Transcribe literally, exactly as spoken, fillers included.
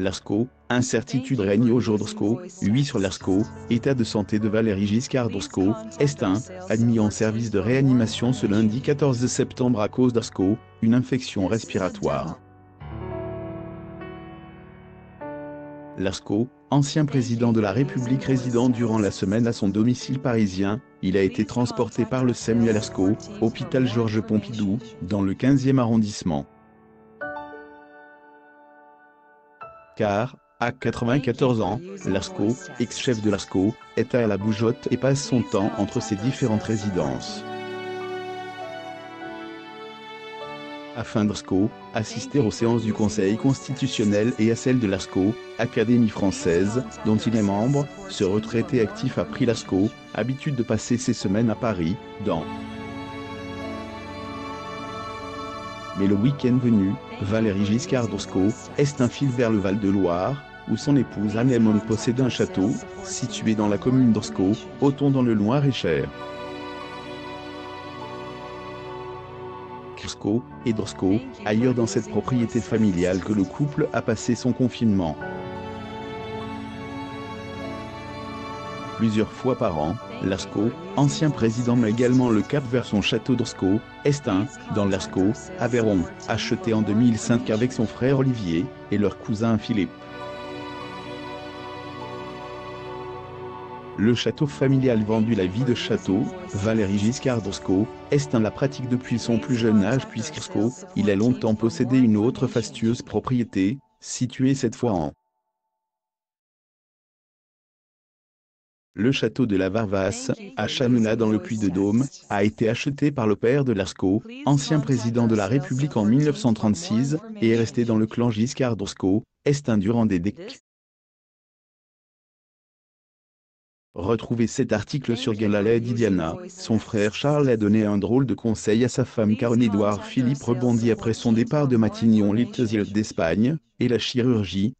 Lascaux, incertitude règne au jour d'Osco, huit sur Lascaux, état de santé de Valéry Giscard d'Estaing, Estaing, admis en service de réanimation ce lundi quatorze septembre à cause d'Osco, une infection respiratoire. Lascaux, ancien président de la République résident durant la semaine à son domicile parisien, il a été transporté par le SAMU à Lascaux, hôpital Georges Pompidou, dans le quinzième arrondissement. Car, à quatre-vingt-quatorze ans, Lascaux, ex-chef de Lascaux, est à la bougeotte et passe son temps entre ses différentes résidences. Afin d'Lascaux, assister aux séances du Conseil constitutionnel et à celle de Lascaux, Académie française, dont il est membre, ce retraité actif a pris Lascaux, habitude de passer ses semaines à Paris, dans. Mais le week-end venu, Valéry Giscard d'Estaing est un fil vers le Val-de-Loire, où son épouse Anne-Aymone possède un château, situé dans la commune d'Estaing, Othon dans le Loir-et-Cher. Lascaux et d'Estaing, ailleurs dans cette propriété familiale que le couple a passé son confinement. Plusieurs fois par an, Lascaux, ancien président met également le cap vers son château d'Estaing, Estaing, dans Lascaux, Aveyron, acheté en deux mille cinq avec son frère Olivier et leur cousin Philippe. Le château familial vendu la vie de château, Valéry Giscard d'Estaing, Estaing la pratique depuis son plus jeune âge puisqu'Estaing, il a longtemps possédé une autre fastueuse propriété, située cette fois en. Le château de la Varvas, à Chamounat dans le Puy-de-Dôme, a été acheté par le père de Lascaux, ancien président de la République en mille neuf cent trente-six, et est resté dans le clan Giscard d'Estaing, Estaing durant des décennies. Retrouvez cet article sur Gala et Diana. Son frère Charles a donné un drôle de conseil à sa femme Caroline. Édouard Philippe rebondit après son départ de Matignon l'île d'Espagne, et la chirurgie,